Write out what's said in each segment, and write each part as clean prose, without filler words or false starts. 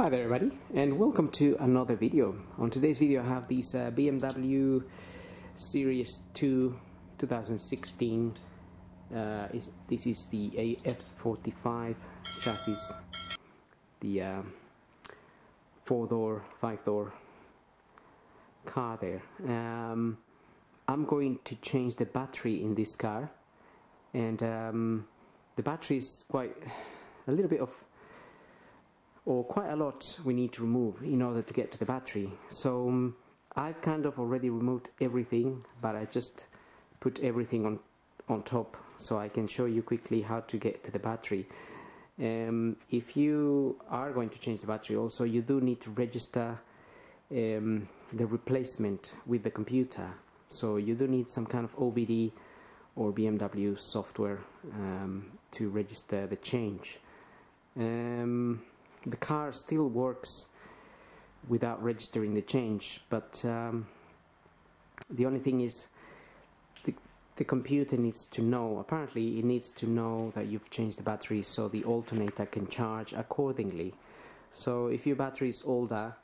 Hi there everybody, and welcome to another video. On today's video I have these BMW Series 2 2016. This is the F45 chassis, the 4-door, 5-door car there. I'm going to change the battery in this car, and the battery is quite a lot we need to remove in order to get to the battery. So I've kind of already removed everything, but I just put everything on top so I can show you quickly how to get to the battery. If you are going to change the battery also, you do need to register the replacement with the computer. So you do need some kind of OBD or BMW software to register the change. The car still works without registering the change, but the only thing is the computer needs to know, apparently it needs to know that you've changed the battery so the alternator can charge accordingly. So if your battery is older,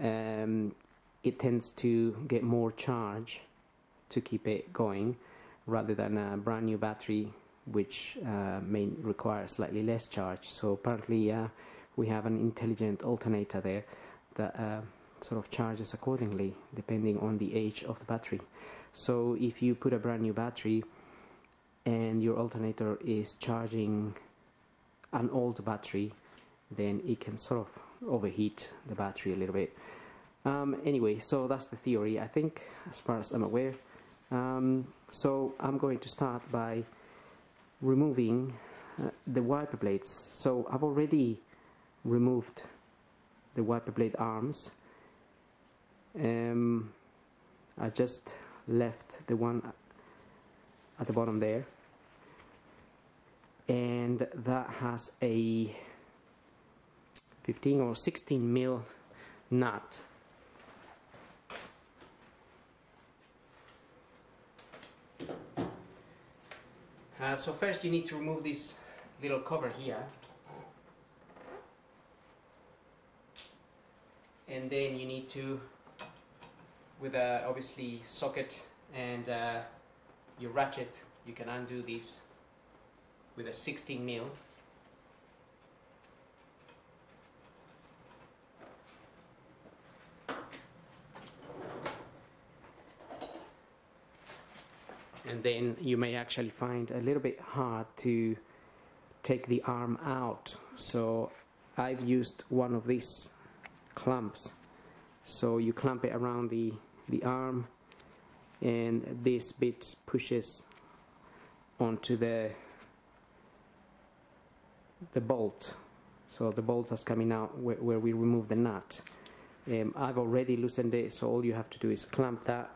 it tends to get more charge to keep it going rather than a brand new battery which may require slightly less charge. So apparently we have an intelligent alternator there that sort of charges accordingly depending on the age of the battery. So if you put a brand new battery and your alternator is charging an old battery, then it can sort of overheat the battery a little bit. Anyway, so that's the theory, I think, as far as I'm aware. So I'm going to start by removing the wiper blades. So I've already removed the wiper blade arms. I just left the one at the bottom there, and that has a 15 or 16 mil nut. So first you need to remove this little cover here, and then you need to, with a obviously socket and your ratchet, you can undo this with a 16 mil. And then you may actually find a little bit hard to take the arm out. So I've used one of these clamps. So you clamp it around the arm, and this bit pushes onto the bolt. So the bolt is coming out where we remove the nut. I've already loosened it, so all you have to do is clamp that,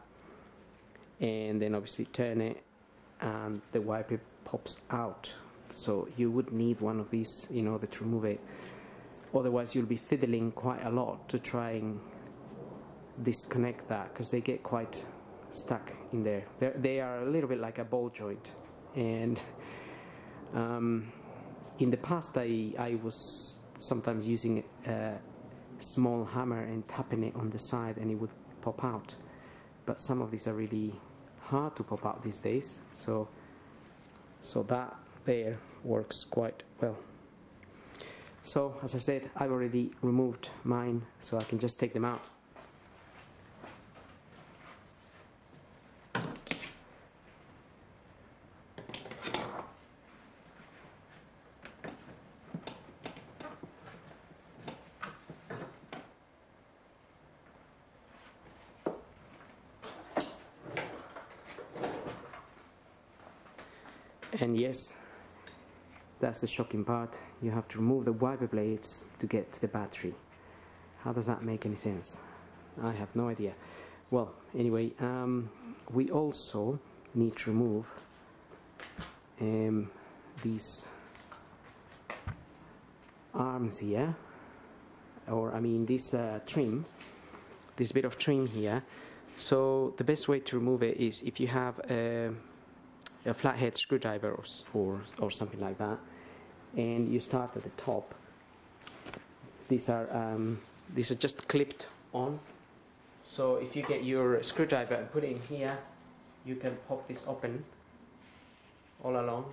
and then obviously turn it and the wiper pops out. So you would need one of these in order to remove it, otherwise you'll be fiddling quite a lot to try and disconnect that, because they get quite stuck in there. They are a little bit like a ball joint, and in the past I was sometimes using a small hammer and tapping it on the side and it would pop out. But some of these are really hard to pop out these days, so that there works quite well. So as I said, I've already removed mine, so I can just take them out. And yes, that's the shocking part. You have to remove the wiper blades to get to the battery. How does that make any sense? I have no idea. Well, anyway, we also need to remove these arms here, or I mean this trim, this bit of trim here. So the best way to remove it is if you have a flathead screwdriver or something like that, and you start at the top These are just clipped on. So if you get your screwdriver and put it in here, you can pop this open all along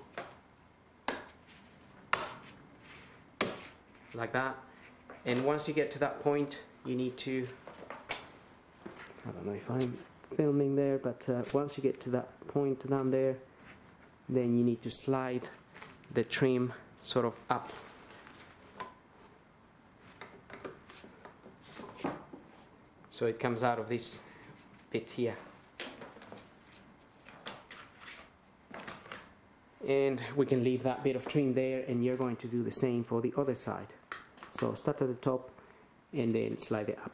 like that. And once you get to that point, you need to, I don't know if I'm filming there, but once you get to that point down there, then you need to slide the trim sort of up. So it comes out of this bit here. And we can leave that bit of trim there, and you're going to do the same for the other side. So start at the top and then slide it up.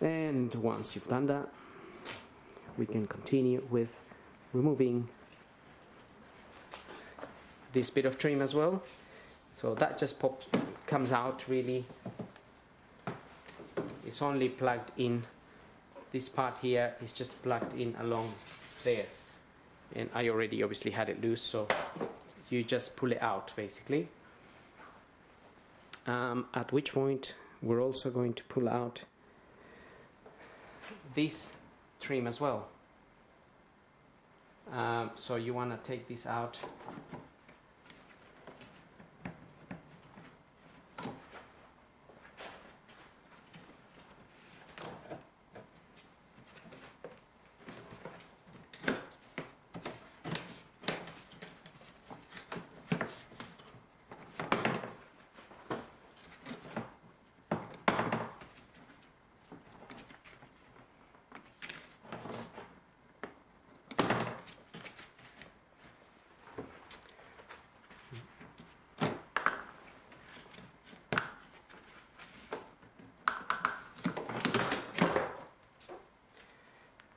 And once you've done that, we can continue with removing this bit of trim as well. So that just pops, comes out really. It's only plugged in, this part here is just plugged in along there. And I already obviously had it loose, so you just pull it out basically. At which point we're also going to pull out this trim as well. So you want to take this out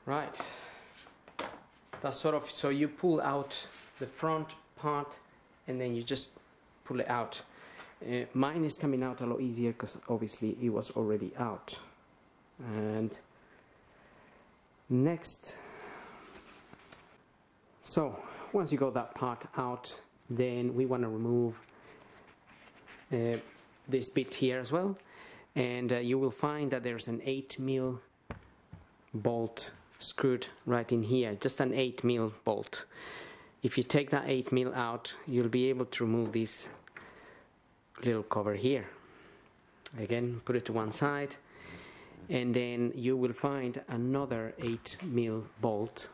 right. That's sort of, so you pull out the front part and then you just pull it out. Mine is coming out a lot easier because obviously it was already out. And next, so once you got that part out, then we want to remove this bit here as well. And you will find that there's an 8mm bolt screwed right in here, just an 8mm bolt. If you take that 8mm out, you'll be able to remove this little cover here. Again, put it to one side, and then you will find another 8mm bolt,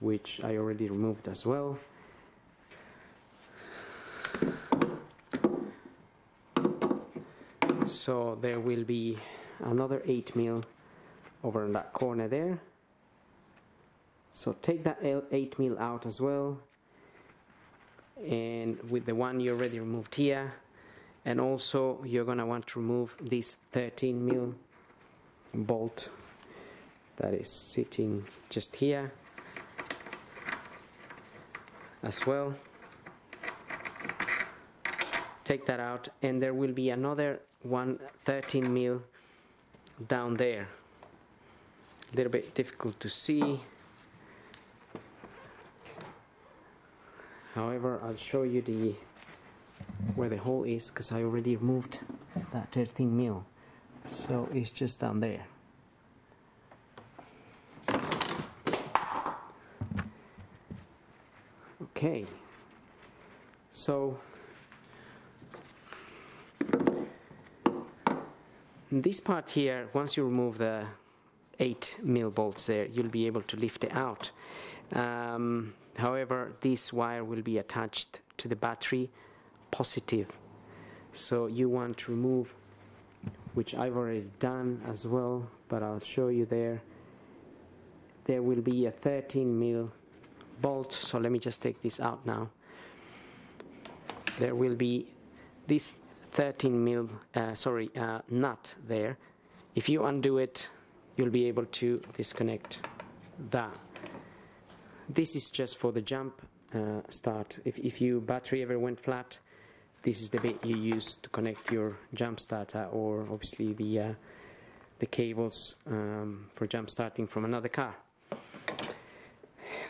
which I already removed as well. So there will be another 8mm over in that corner there. So take that 8mm out as well, and with the one you already removed here. And also you're gonna want to remove this 13mm bolt that is sitting just here as well. Take that out, and there will be another one 13mm down there. A little bit difficult to see, however I'll show you the where the hole is, because I already removed that 13mm, so it's just down there. Okay, so this part here, once you remove the 8mm bolts there, you'll be able to lift it out. However, this wire will be attached to the battery positive, so you want to remove, which I've already done as well, but I'll show you there. There will be a 13mm bolt, so let me just take this out now. There will be this 13mm nut there. If you undo it, you'll be able to disconnect that. This is just for the jump start. If your battery ever went flat, this is the bit you use to connect your jump starter, or obviously the cables for jump starting from another car.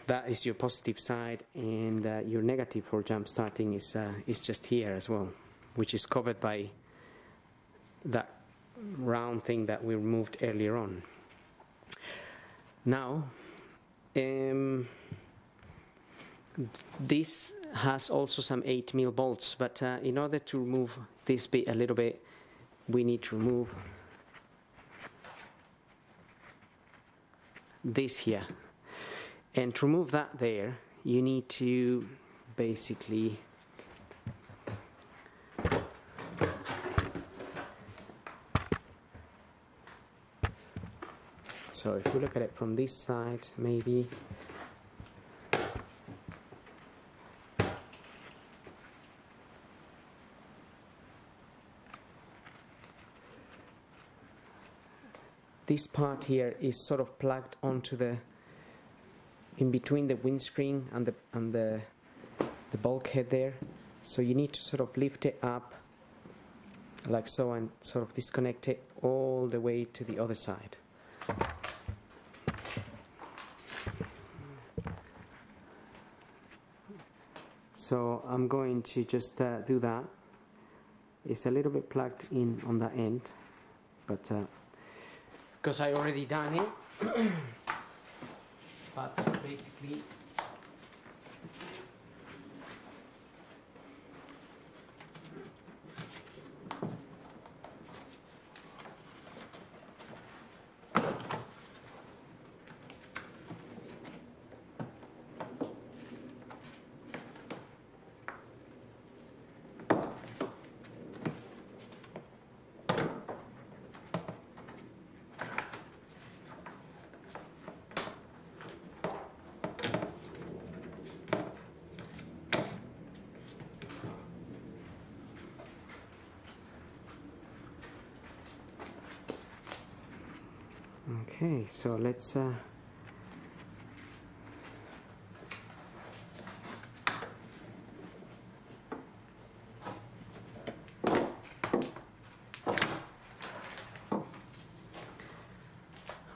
That is your positive side, and your negative for jump starting is just here as well. which is covered by that round thing that we removed earlier on. Now, this has also some 8mm bolts, but in order to remove this bit a little bit, we need to remove this here. And to remove that there, you need to basically so if we look at it from this side, maybe this part here is sort of plugged onto the in between the windscreen and the bulkhead there, so you need to sort of lift it up like so and sort of disconnect it all the way to the other side. So I'm going to just do that. It's a little bit plugged in on that end, but because I already done it, but basically okay, so let's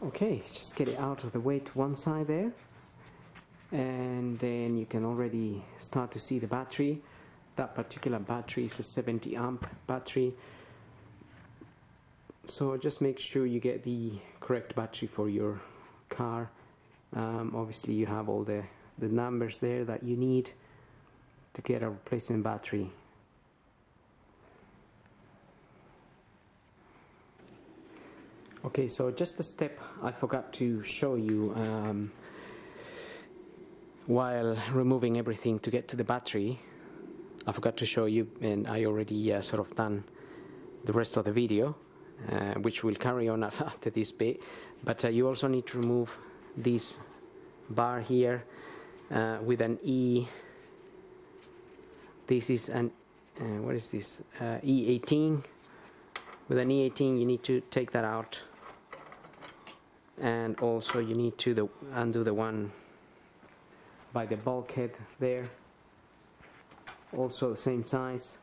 okay, just get it out of the way to one side there, and then you can already start to see the battery. That particular battery is a 70-amp battery. So just make sure you get the correct battery for your car. Obviously you have all the numbers there that you need to get a replacement battery. Okay, so just a step I forgot to show you while removing everything to get to the battery. I forgot to show you, and I already sort of done the rest of the video, which will carry on after this bit, but you also need to remove this bar here with an E. This is an what is this, E18. With an E18 you need to take that out, and also you need to undo the one by the bulkhead there, also the same size.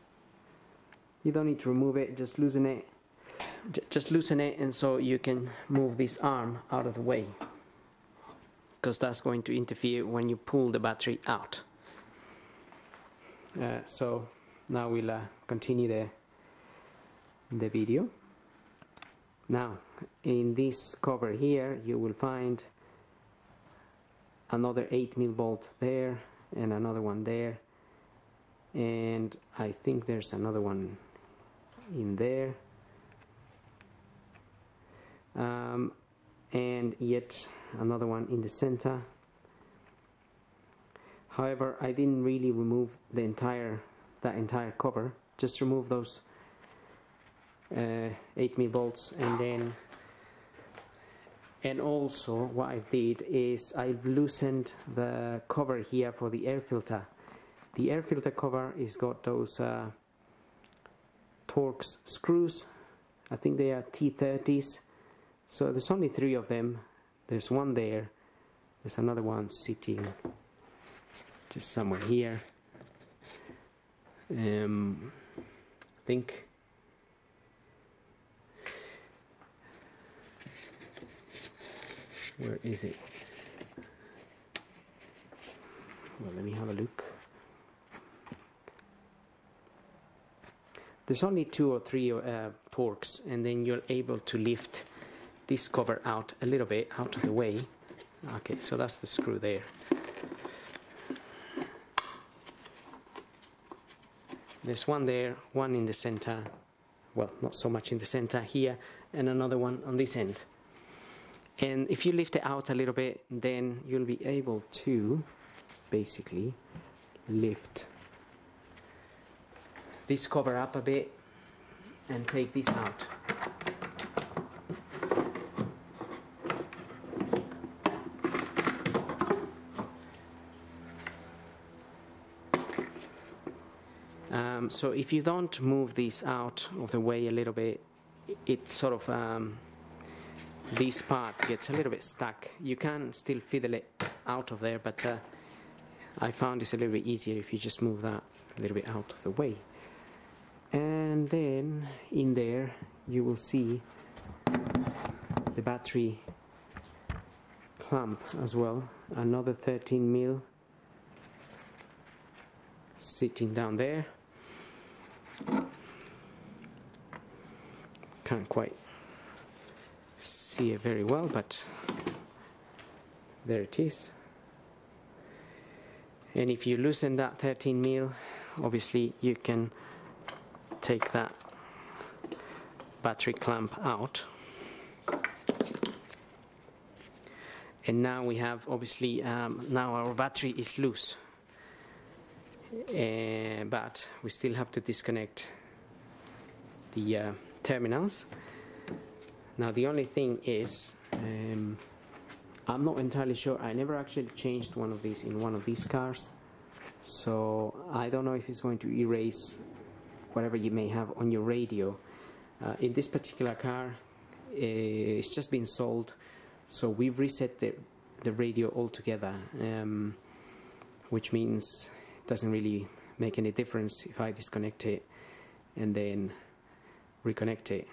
You don't need to remove it, just loosen it. Just loosen it, and so you can move this arm out of the way, because that's going to interfere when you pull the battery out. So now we'll continue the video. Now in this cover here you will find another 8mm bolt there, and another one there, and I think there's another one in there. And yet another one in the center. However, I didn't really remove the entire cover, just remove those 8mm bolts, and then also what I did is I've loosened the cover here for the air filter. The air filter cover is got those Torx screws. I think they are T30s. So there's only 3 of them. There's one there, there's another one sitting just somewhere here. I think where is it? Well, let me have a look. There's only 2 or 3 torques, and then you're able to lift this cover out a little bit out of the way. Okay, so that's the screw there. There's one there, one in the center, well, not so much in the center here, and another one on this end. And if you lift it out a little bit, then you'll be able to basically lift this cover up a bit and take this out. So if you don't move this out of the way a little bit, it sort of this part gets a little bit stuck. You can still fiddle it out of there, but I found it's a little bit easier if you just move that a little bit out of the way. And then in there you will see the battery clamp as well, another 13mm sitting down there. Can't quite see it very well, but there it is. And if you loosen that 13mm, obviously you can take that battery clamp out. And now we have, obviously, now our battery is loose, but we still have to disconnect the terminals. Now the only thing is, I'm not entirely sure, I never actually changed one of these in one of these cars, so I don't know if it's going to erase whatever you may have on your radio. In this particular car, it's just been sold, so we've reset the radio altogether, which means it doesn't really make any difference if I disconnect it and then reconnect it,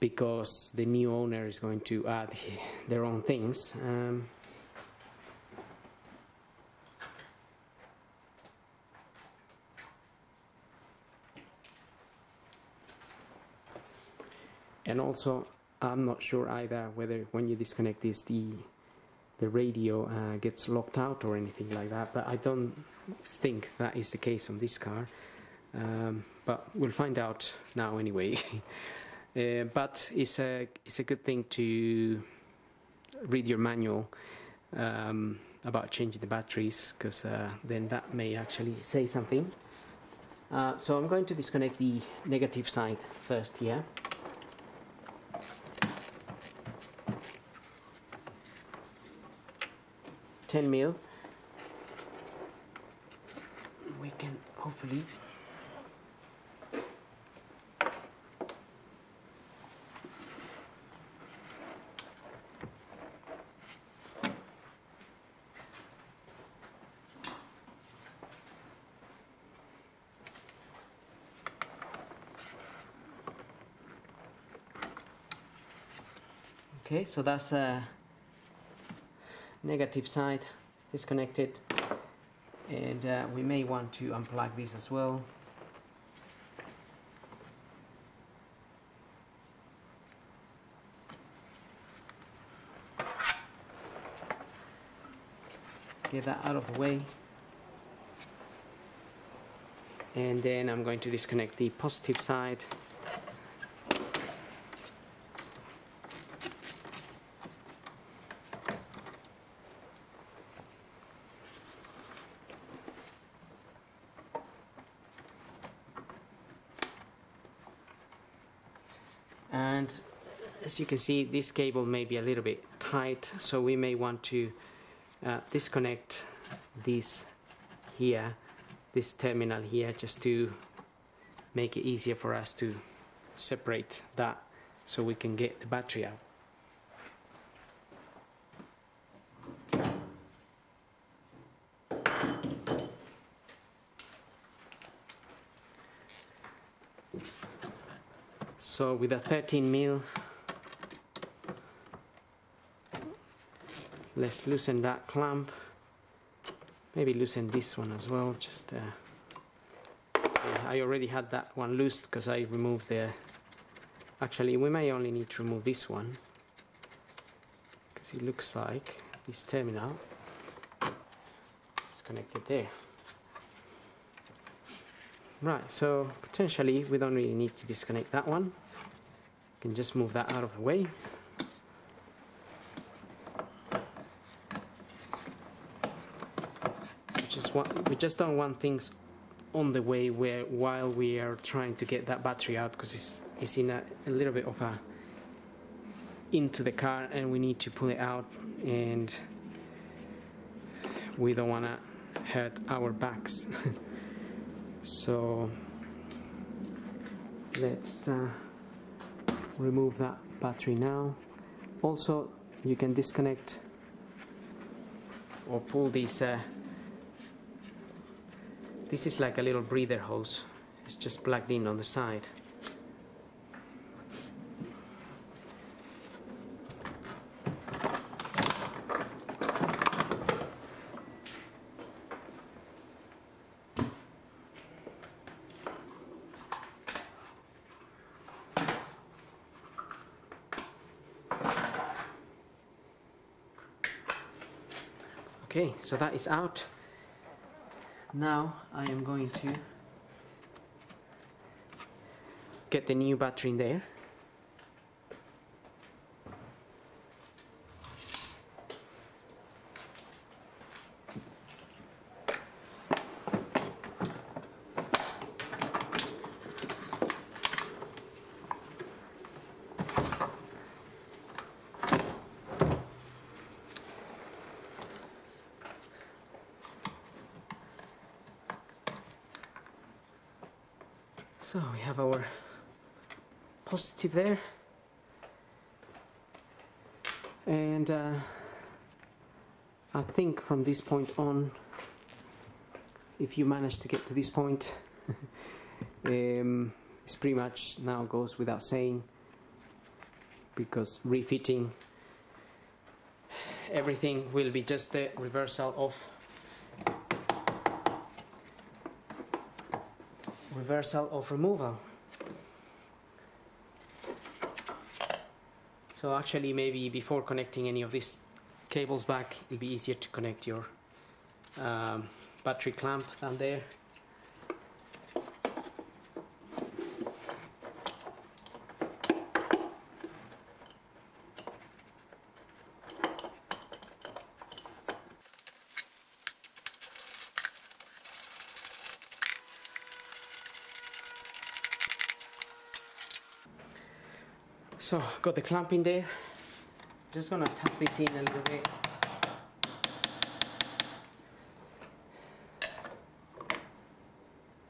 because the new owner is going to add their own things. And also, I'm not sure either whether when you disconnect this, the radio gets locked out or anything like that, but I don't think that is the case on this car. But we'll find out now anyway. But it's a good thing to read your manual about changing the batteries, because then that may actually say something. So I'm going to disconnect the negative side first here. Yeah? 10mm. We can hopefully... Okay, so that's negative side disconnected, and we may want to unplug this as well. Get that out of the way, and then I'm going to disconnect the positive side. And as you can see, this cable may be a little bit tight, so we may want to disconnect this here, this terminal here, just to make it easier for us to separate that so we can get the battery out. So with a 13mm, let's loosen that clamp, maybe loosen this one as well, just I already had that one loose because I removed the... Actually, we may only need to remove this one, because it looks like this terminal is connected there. Right, so potentially we don't really need to disconnect that one. We can just move that out of the way. We just don't want things on the way while we are trying to get that battery out, because it's in a little bit of a into the car and we need to pull it out, and we don't want to hurt our backs. So let's remove that battery now. Also, you can disconnect or pull these this is like a little breather hose. It's just plugged in on the side. Okay, so that is out. Now I am going to get the new battery in there. So we have our positive there, and I think from this point on, if you manage to get to this point, it's pretty much now goes without saying, because refitting everything will be just the reversal of removal. So actually, maybe before connecting any of these cables back, it'll be easier to connect your battery clamp down there. So, got the clamp in there. Just gonna tap this in a little bit.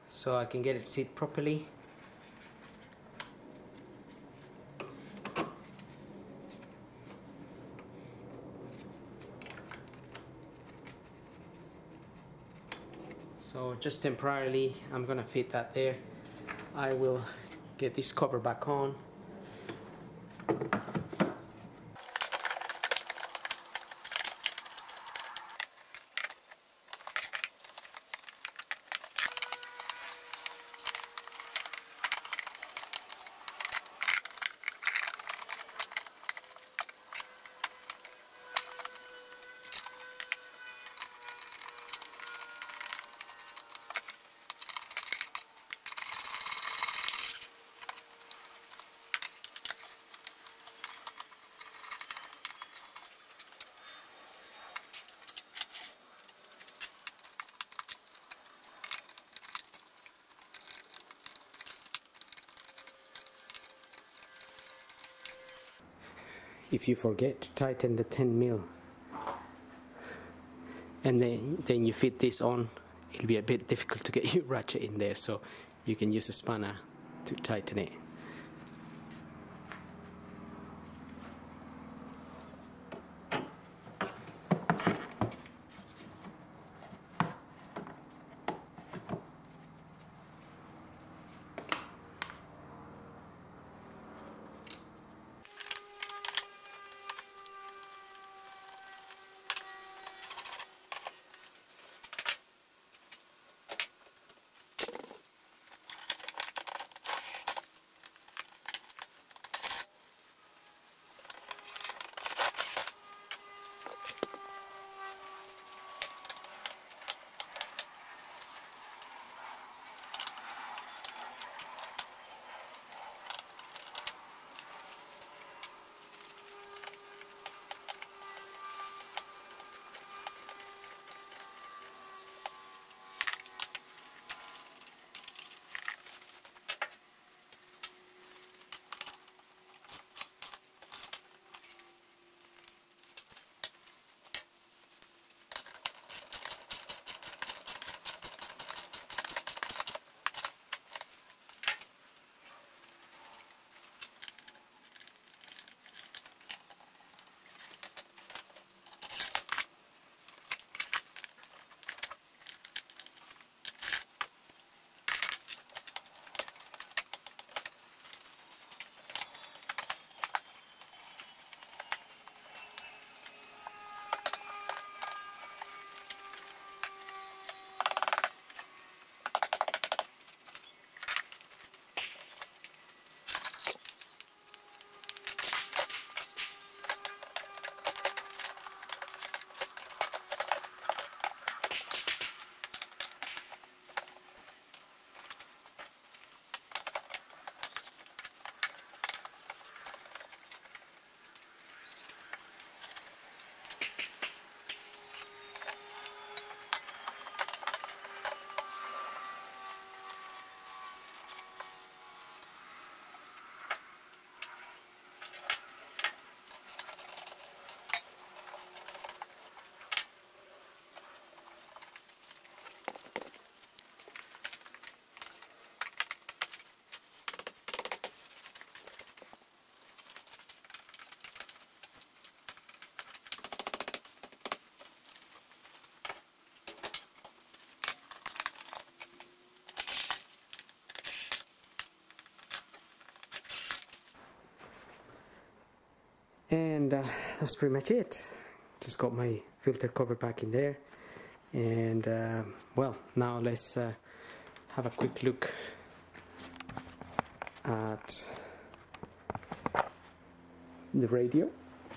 So I can get it to sit properly. So just temporarily, I'm gonna fit that there. I will get this cover back on. If you forget to tighten the 10mm and then you fit this on, it'll be a bit difficult to get your ratchet in there, so you can use a spanner to tighten it. and that's pretty much it. Just got my filter cover back in there, and well, now let's have a quick look at the radio.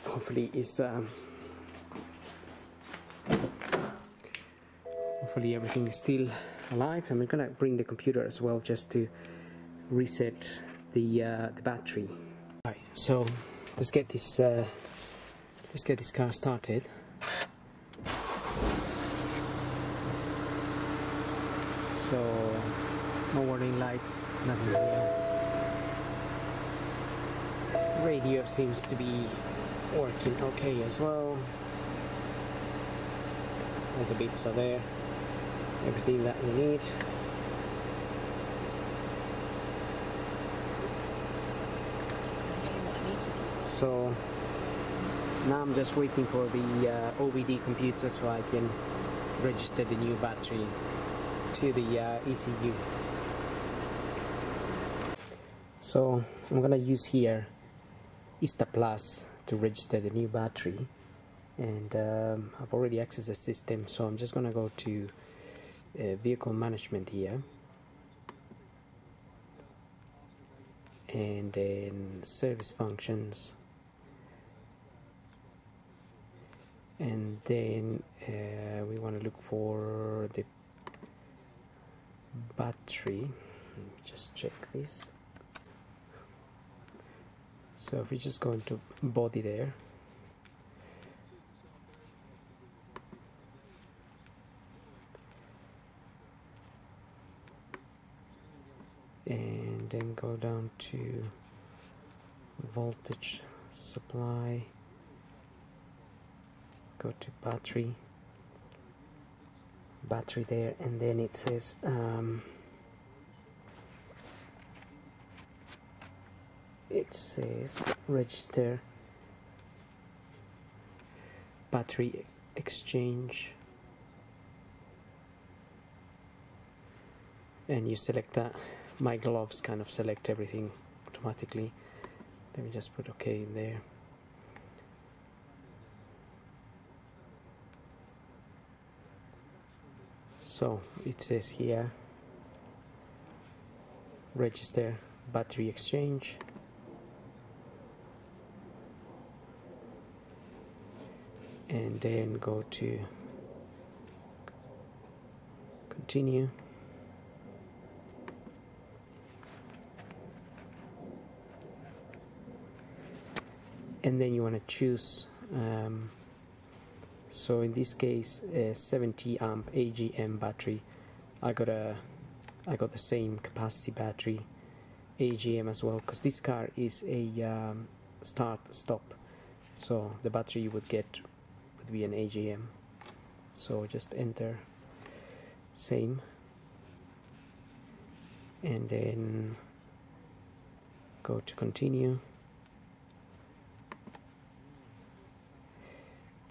Hopefully it's hopefully everything is still alive. I'm gonna bring the computer as well just to reset the battery. All right, so let's get this car started. So no warning lights, nothing here. Radio seems to be working okay as well. All the bits are there. Everything that we need. So now I'm just waiting for the OBD computer so I can register the new battery to the ECU. So I'm gonna use here ISTA Plus to register the new battery, and I've already accessed the system, so I'm just gonna go to vehicle management here and then service functions, and then we want to look for the battery. Let me just check this. So if we just go into body there, and then go down to voltage supply, go to battery there, and then it says register battery exchange, and you select that. My gloves kind of select everything automatically. Let me just put OK in there. So it says here register battery exchange, and then go to continue, and then you want to choose so in this case 70 amp AGM battery. I got the same capacity battery AGM as well, because this car is a start stop, so the battery you would get would be an AGM. So just enter same, and then go to continue.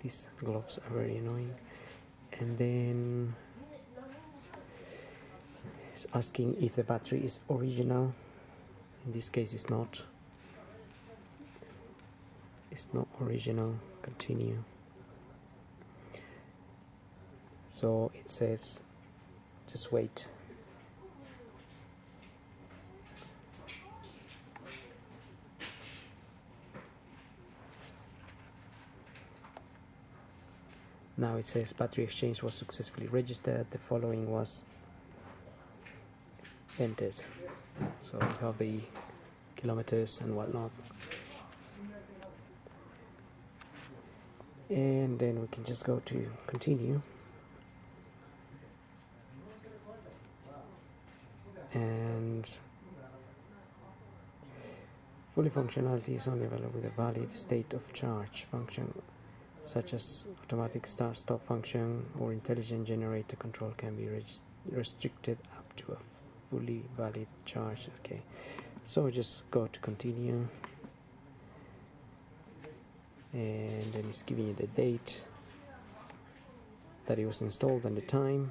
These gloves are very annoying. And then it's asking if the battery is original. In this case it's not. It's not original. Continue. So it says just wait. Now it says battery exchange was successfully registered, the following was entered. So we have the kilometers and whatnot. And then we can just go to continue. And fully functionality is only available with a valid state of charge function, such as automatic start-stop function or intelligent generator control can be restricted up to a fully valid charge. Okay, so just go to continue, and then it's giving you the date that it was installed and the time.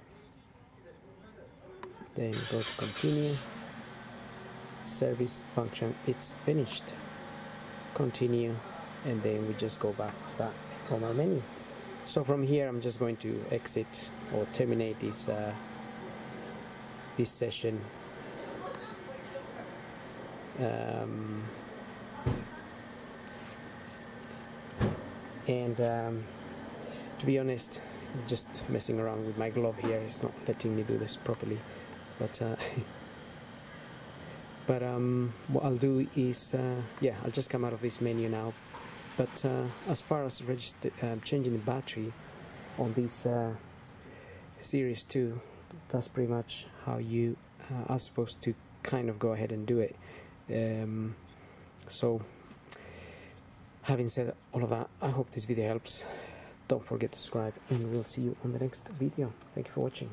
Then go to continue, service function, it's finished, continue. and then we just go back to that normal menu. So from here I'm just going to exit or terminate this this session. To be honest, just messing around with my glove here, it's not letting me do this properly, but what I'll do is yeah, I'll just come out of this menu now. But as far as changing the battery on this Series 2, that's pretty much how you are supposed to kind of go ahead and do it. So having said all of that, I hope this video helps. Don't forget to subscribe, and we'll see you on the next video. Thank you for watching.